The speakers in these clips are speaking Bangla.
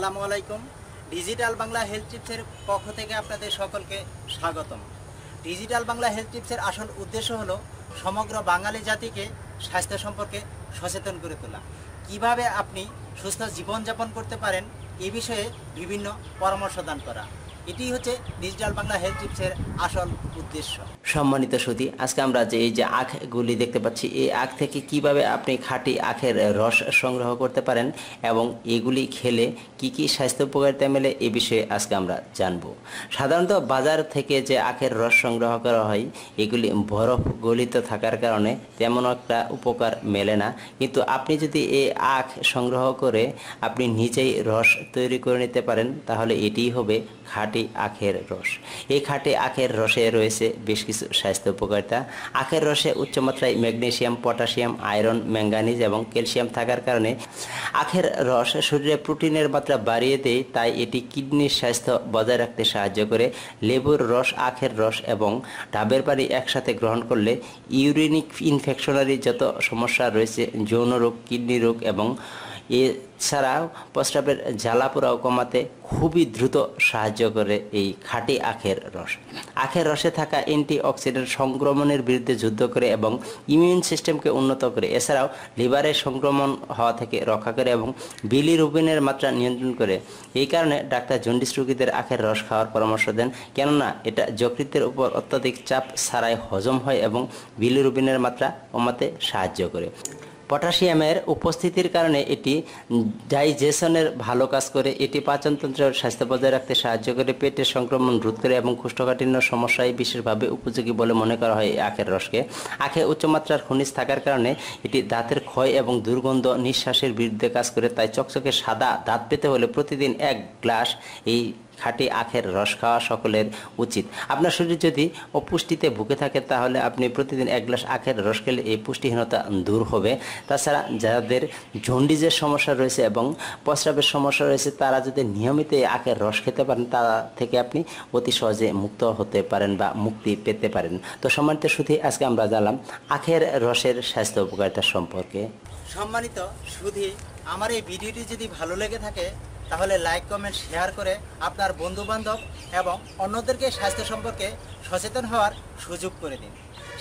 আসসালামু আলাইকুম। ডিজিটাল বাংলা হেলথ টিপসের পক্ষ থেকে আপনাদের সকলকে স্বাগতম। ডিজিটাল বাংলা হেলথ টিপসের আসল উদ্দেশ্য হলো সমগ্র বাঙালি জাতিকে স্বাস্থ্য সম্পর্কে সচেতন করে তোলা। কিভাবে আপনি সুস্থ জীবনযাপন করতে পারেন এ বিষয়ে বিভিন্ন পরামর্শ দান করা, এটি হচ্ছে ডিজিটাল বাংলা হেলথ টিপসের আসল উদ্দেশ্য। সম্মানিত সুধী, আজকে আমরা এই যে আখগুলি দেখতে পাচ্ছি, এই আখ থেকে কিভাবে আপনি খাঁটি আখের রস সংগ্রহ করতে পারেন এবং এগুলি খেলে কি স্বাস্থ্য উপকারিতা মেলে এ বিষয়ে আজকে আমরা জানব। সাধারণত বাজার থেকে যে আখের রস সংগ্রহ করা হয় এগুলি বরফ গলিত থাকার কারণে তেমন একটা উপকার মেলে না, কিন্তু আপনি যদি এই আখ সংগ্রহ করে আপনি নিজেই রস তৈরি করে নিতে পারেন তাহলে এটিই হবে খাঁটি আখের রস। এই খাঁটি আখের রসে রয়েছে বেশ কিছু স্বাস্থ্য উপকারিতা। আখের রসে উচ্চমাত্রায় ম্যাগনেসিয়াম, পটাশিয়াম, আয়রন, ম্যাঙ্গানিজ এবং ক্যালসিয়াম থাকার কারণে আখের রস শরীরে প্রোটিনের মাত্রা বাড়িয়ে দেয়, তাই এটি কিডনির স্বাস্থ্য বজায় রাখতে সাহায্য করে। লেবুর রস, আখের রস এবং ডাবের পানি একসাথে গ্রহণ করলে ইউরিনিক ইনফেকশনারি যত সমস্যা রয়েছে, যৌন রোগ, কিডনি রোগ এবং এছাড়াও প্রস্রাবের জ্বালাপোড়াও কমাতে খুবই দ্রুত সাহায্য করে এই খাঁটি আখের রস। আখের রসে থাকা অ্যান্টিঅক্সিডেন্ট সংক্রমণের বিরুদ্ধে যুদ্ধ করে এবং ইমিউন সিস্টেমকে উন্নত করে। এছাড়াও লিভারের সংক্রমণ হওয়া থেকে রক্ষা করে এবং বিলিরুবিনের মাত্রা নিয়ন্ত্রণ করে। এই কারণে ডাক্তার জন্ডিস রোগীদের আখের রস খাওয়ার পরামর্শ দেন, কেননা এটা যকৃতের উপর অত্যাধিক চাপ ছাড়াই হজম হয় এবং বিলিরুবিনের মাত্রা কমাতে সাহায্য করে। পটাশিয়ামের উপস্থিতির কারণে এটি ডাইজেশনের ভালো কাজ করে। এটি পাচনতন্ত্রের স্বাস্থ্য বজায় রাখতে সাহায্য করে, পেটের সংক্রমণ রোধ করে এবং কোষ্ঠকাঠিন্য সমস্যায় বিশেষভাবে উপযোগী বলে মনে করা হয় আখের রসকে। আখে উচ্চমাত্রার খনিজ থাকার কারণে এটি দাঁতের ক্ষয় এবং দুর্গন্ধ, নিঃশ্বাসের বিরুদ্ধে কাজ করে। তাই চকচকে সাদা দাঁত পেতে হলে প্রতিদিন 1 গ্লাস এই খাঁটি আখের রস খাওয়া সকলের উচিত। আপনার শরীর যদি অপুষ্টিতে ভুগে থাকে তাহলে আপনি প্রতিদিন 1 গ্লাস আখের রস খেলে এই পুষ্টিহীনতা দূর হবে। তাছাড়া যাদের জন্ডিসের সমস্যা রয়েছে এবং প্রস্রাবের সমস্যা রয়েছে তারা যদি নিয়মিত আখের রস খেতে পারেন তা থেকে আপনি অতি সহজে মুক্ত হতে পারেন বা মুক্তি পেতে পারেন। তো সম্মানিত সুধী, আজকে আমরা জানলাম আখের রসের স্বাস্থ্য উপকারিতা সম্পর্কে। সম্মানিত সুধী, আমার এই ভিডিওটি যদি ভালো লেগে থাকে তাহলে লাইক, কমেন্ট, শেয়ার করে আপনার বন্ধুবান্ধব এবং অন্যদেরকে স্বাস্থ্য সম্পর্কে সচেতন হওয়ার সুযোগ করে দিন।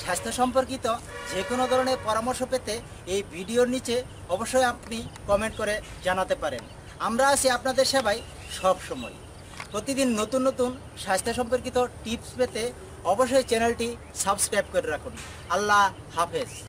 স্বাস্থ্য সম্পর্কিত যে কোনো ধরনের পরামর্শ পেতে এই ভিডিওর নিচে অবশ্যই আপনি কমেন্ট করে জানাতে পারেন। আমরা আছি আপনাদের সেবায় সবসময়। প্রতিদিন নতুন নতুন স্বাস্থ্য সম্পর্কিত টিপস পেতে অবশ্যই চ্যানেলটি সাবস্ক্রাইব করে রাখুন। আল্লাহ হাফেজ।